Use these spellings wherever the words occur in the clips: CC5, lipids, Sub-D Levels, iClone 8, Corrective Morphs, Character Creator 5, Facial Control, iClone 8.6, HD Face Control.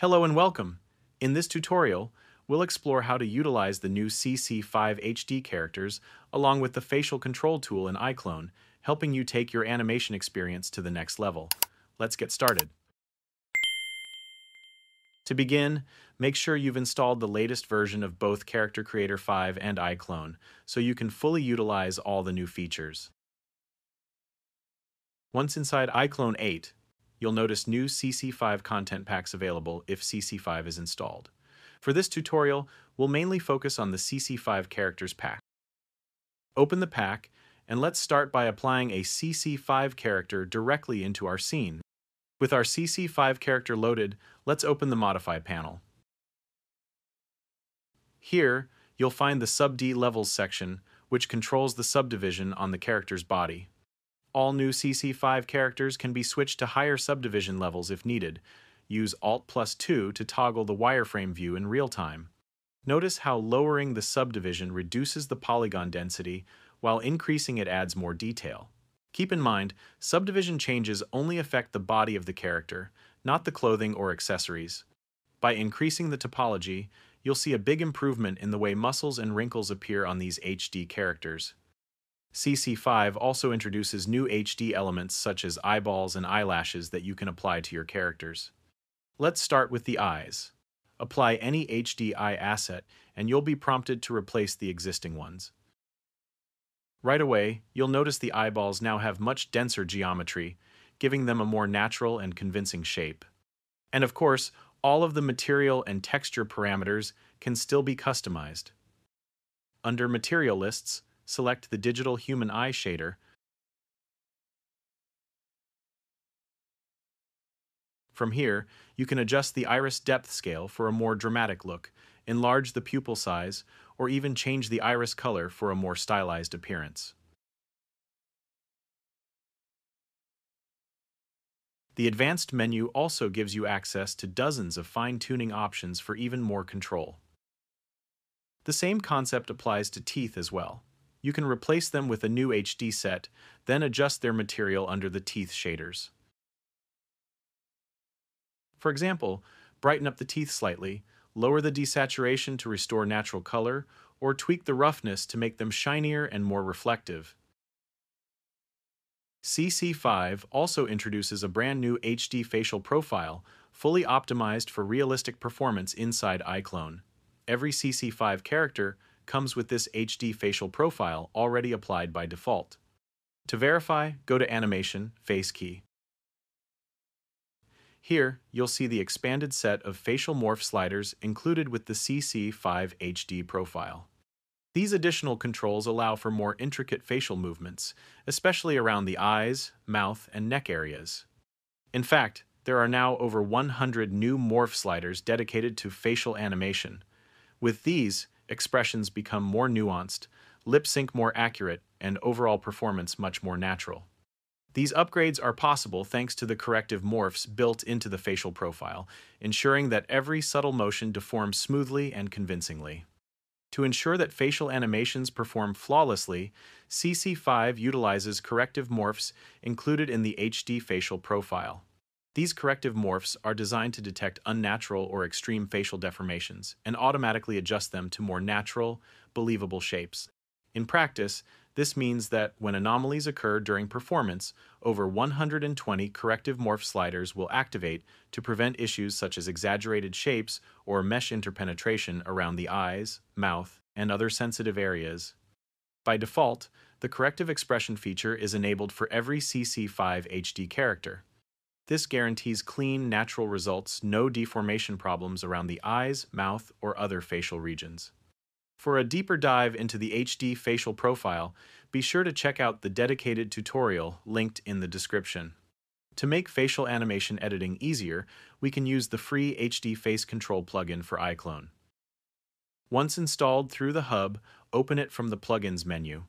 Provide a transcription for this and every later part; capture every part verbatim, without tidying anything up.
Hello and welcome! In this tutorial, we'll explore how to utilize the new C C five H D characters along with the facial control tool in iClone, helping you take your animation experience to the next level. Let's get started. To begin, make sure you've installed the latest version of both Character Creator five and iClone, so you can fully utilize all the new features. Once inside iClone eight, you'll notice new C C five content packs available if C C five is installed. For this tutorial, we'll mainly focus on the C C five characters pack. Open the pack, and let's start by applying a C C five character directly into our scene. With our C C five character loaded, let's open the Modify panel. Here, you'll find the Sub-D Levels section, which controls the subdivision on the character's body. All new C C five characters can be switched to higher subdivision levels if needed. Use Alt plus two to toggle the wireframe view in real time. Notice how lowering the subdivision reduces the polygon density, while increasing it adds more detail. Keep in mind, subdivision changes only affect the body of the character, not the clothing or accessories. By increasing the topology, you'll see a big improvement in the way muscles and wrinkles appear on these H D characters. C C five also introduces new H D elements such as eyeballs and eyelashes that you can apply to your characters. Let's start with the eyes. Apply any H D eye asset, and you'll be prompted to replace the existing ones. Right away, you'll notice the eyeballs now have much denser geometry, giving them a more natural and convincing shape. And of course, all of the material and texture parameters can still be customized. Under Material Lists, select the Digital Human Eye shader. From here, you can adjust the iris depth scale for a more dramatic look, enlarge the pupil size, or even change the iris color for a more stylized appearance. The Advanced menu also gives you access to dozens of fine-tuning options for even more control. The same concept applies to teeth as well. You can replace them with a new H D set, then adjust their material under the teeth shaders. For example, brighten up the teeth slightly, lower the desaturation to restore natural color, or tweak the roughness to make them shinier and more reflective. C C five also introduces a brand new H D facial profile, fully optimized for realistic performance inside iClone. Every C C five character comes with this H D facial profile already applied by default. To verify, go to Animation, Face Key. Here, you'll see the expanded set of facial morph sliders included with the C C five H D profile. These additional controls allow for more intricate facial movements, especially around the eyes, mouth, and neck areas. In fact, there are now over one hundred new morph sliders dedicated to facial animation. With these, expressions become more nuanced, lip sync more accurate, and overall performance much more natural. These upgrades are possible thanks to the corrective morphs built into the facial profile, ensuring that every subtle motion deforms smoothly and convincingly. To ensure that facial animations perform flawlessly, C C five utilizes corrective morphs included in the H D facial profile. These corrective morphs are designed to detect unnatural or extreme facial deformations and automatically adjust them to more natural, believable shapes. In practice, this means that when anomalies occur during performance, over one hundred twenty corrective morph sliders will activate to prevent issues such as exaggerated shapes or mesh interpenetration around the eyes, mouth, and other sensitive areas. By default, the corrective expression feature is enabled for every C C five H D character. This guarantees clean, natural results, no deformation problems around the eyes, mouth, or other facial regions. For a deeper dive into the H D facial profile, be sure to check out the dedicated tutorial linked in the description. To make facial animation editing easier, we can use the free H D Face Control plugin for iClone. Once installed through the hub, open it from the Plugins menu.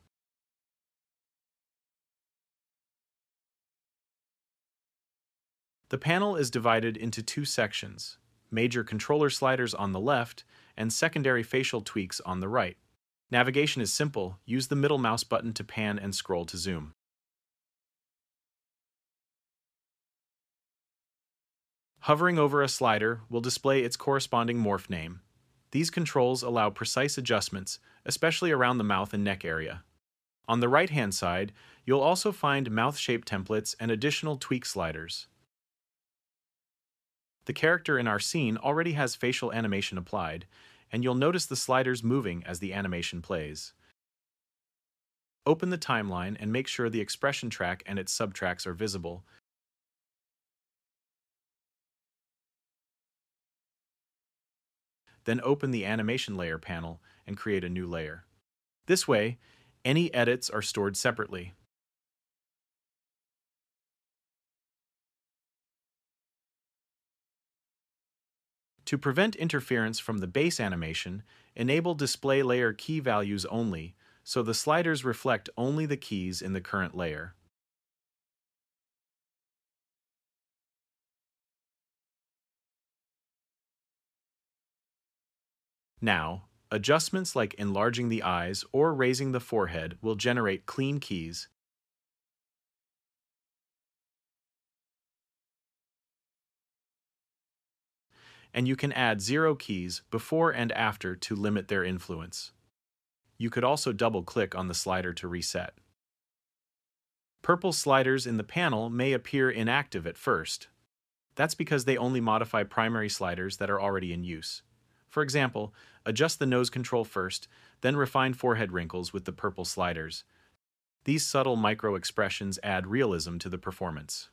The panel is divided into two sections, major controller sliders on the left and secondary facial tweaks on the right. Navigation is simple. Use the middle mouse button to pan and scroll to zoom. Hovering over a slider will display its corresponding morph name. These controls allow precise adjustments, especially around the mouth and neck area. On the right-hand side, you'll also find mouth shape templates and additional tweak sliders. The character in our scene already has facial animation applied, and you'll notice the sliders moving as the animation plays. Open the timeline and make sure the expression track and its subtracks are visible. Then open the animation layer panel and create a new layer. This way, any edits are stored separately. To prevent interference from the base animation, enable display layer key values only, so the sliders reflect only the keys in the current layer. Now, adjustments like enlarging the eyes or raising the forehead will generate clean keys. And you can add zero keys before and after to limit their influence. You could also double-click on the slider to reset. Purple sliders in the panel may appear inactive at first. That's because they only modify primary sliders that are already in use. For example, adjust the nose control first, then refine forehead wrinkles with the purple sliders. These subtle micro-expressions add realism to the performance.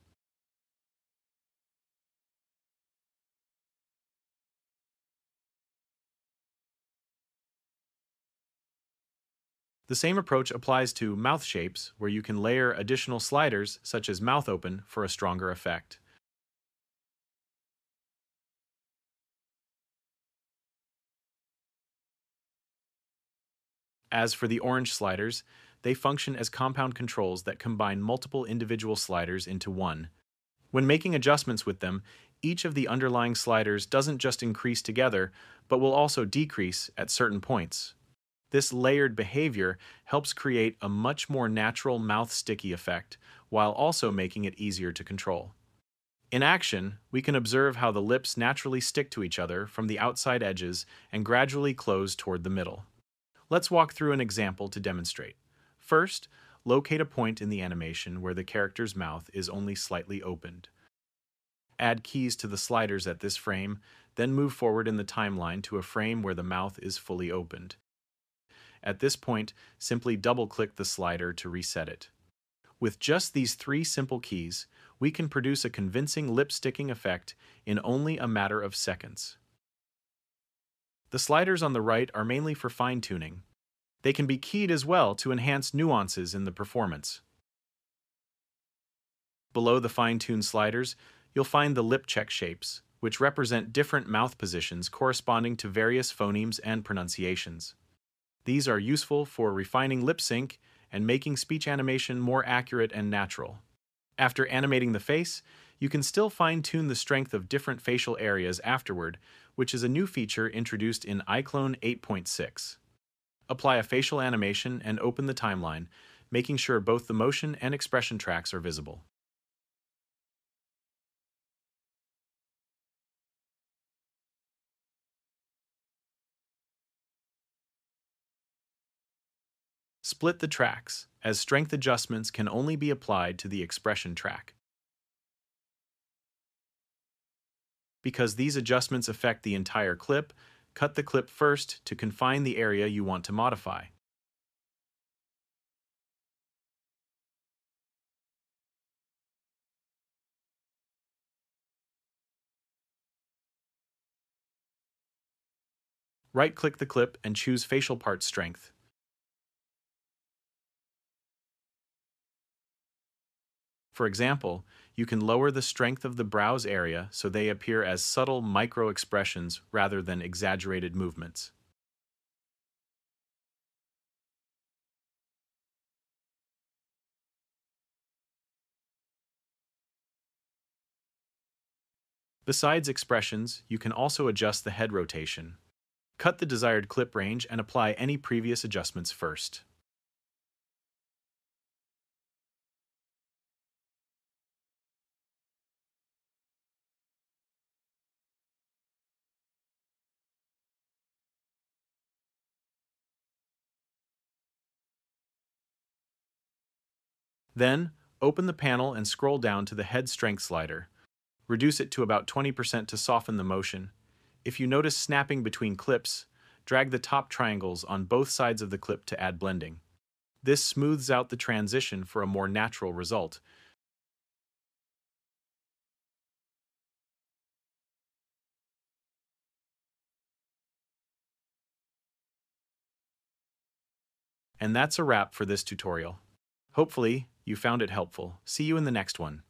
The same approach applies to mouth shapes, where you can layer additional sliders, such as mouth open, for a stronger effect. As for the orange sliders, they function as compound controls that combine multiple individual sliders into one. When making adjustments with them, each of the underlying sliders doesn't just increase together, but will also decrease at certain points. This layered behavior helps create a much more natural mouth sticky effect, while also making it easier to control. In action, we can observe how the lips naturally stick to each other from the outside edges and gradually close toward the middle. Let's walk through an example to demonstrate. First, locate a point in the animation where the character's mouth is only slightly opened. Add keys to the sliders at this frame, then move forward in the timeline to a frame where the mouth is fully opened. At this point, simply double-click the slider to reset it. With just these three simple keys, we can produce a convincing lip-sticking effect in only a matter of seconds. The sliders on the right are mainly for fine-tuning. They can be keyed as well to enhance nuances in the performance. Below the fine-tuned sliders, you'll find the lip-check shapes, which represent different mouth positions corresponding to various phonemes and pronunciations. These are useful for refining lip sync and making speech animation more accurate and natural. After animating the face, you can still fine-tune the strength of different facial areas afterward, which is a new feature introduced in iClone eight point six. Apply a facial animation and open the timeline, making sure both the motion and expression tracks are visible. Split the tracks, as strength adjustments can only be applied to the expression track. Because these adjustments affect the entire clip, cut the clip first to confine the area you want to modify. Right-click the clip and choose Facial Part Strength. For example, you can lower the strength of the brows area so they appear as subtle micro-expressions rather than exaggerated movements. Besides expressions, you can also adjust the head rotation. Cut the desired clip range and apply any previous adjustments first. Then, open the panel and scroll down to the head strength slider. Reduce it to about twenty percent to soften the motion. If you notice snapping between clips, drag the top triangles on both sides of the clip to add blending. This smooths out the transition for a more natural result. And that's a wrap for this tutorial. Hopefully, you found it helpful. See you in the next one.